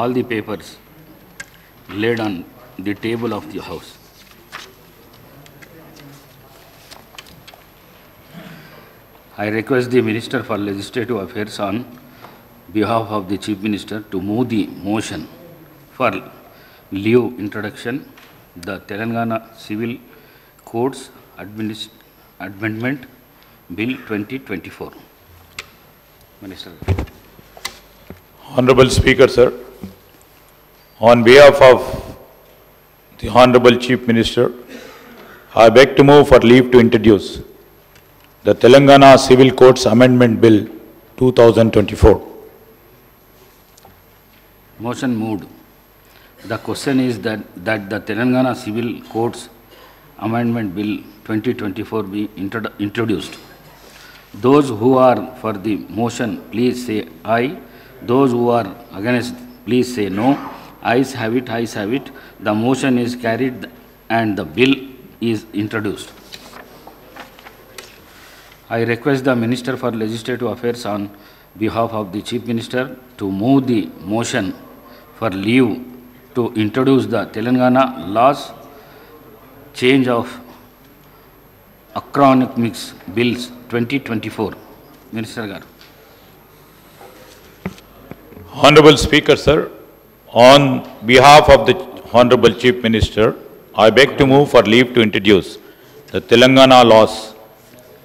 all the papers laid on the table of the house. I request the Minister for Legislative Affairs on behalf of the Chief Minister to move the motion for leave introduction, the Telangana Civil Courts Amendment Bill 2024. Minister. Honorable Speaker, sir, on behalf of the Honorable Chief Minister, I beg to move for leave to introduce the Telangana Civil Courts Amendment Bill 2024. Motion moved. The question is that the Telangana Civil Courts Amendment Bill 2024 be introduced. Those who are for the motion, please say aye. Those who are against, please say no. Ayes have it, ayes have it. The motion is carried and the bill is introduced. I request the Minister for Legislative Affairs on behalf of the Chief Minister to move the motion for leave to introduce the Telangana Laws Change of Acronyms Bills 2024. Minister Garu. Honorable Speaker, sir, on behalf of the Honorable Chief Minister, I beg to move for leave to introduce the Telangana Laws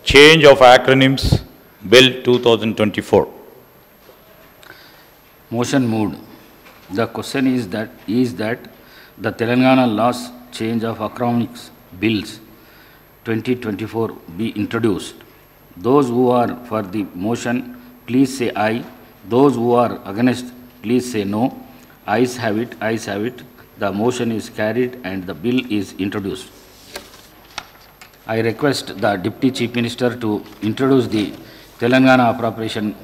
Change of Acronyms Bill 2024. Motion moved. The question is that the Telangana Laws Change of Acronyms Bills 2024 be introduced. Those who are for the motion, please say aye. Those who are against, please say no. Ayes have it, ayes have it. The motion is carried and the bill is introduced. I request the Deputy Chief Minister to introduce the Telangana Appropriation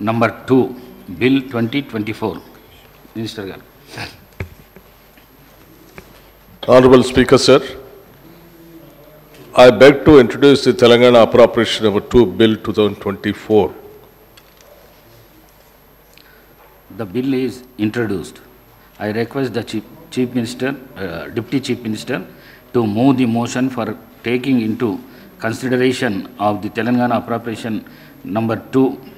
Number 2 Bill 2024. Minister Garu. Honorable Speaker, sir, I beg to introduce the Telangana Appropriation Number 2 Bill 2024. The bill is introduced. I request the Deputy Chief Minister to move the motion for taking into consideration of the Telangana Appropriation Number 2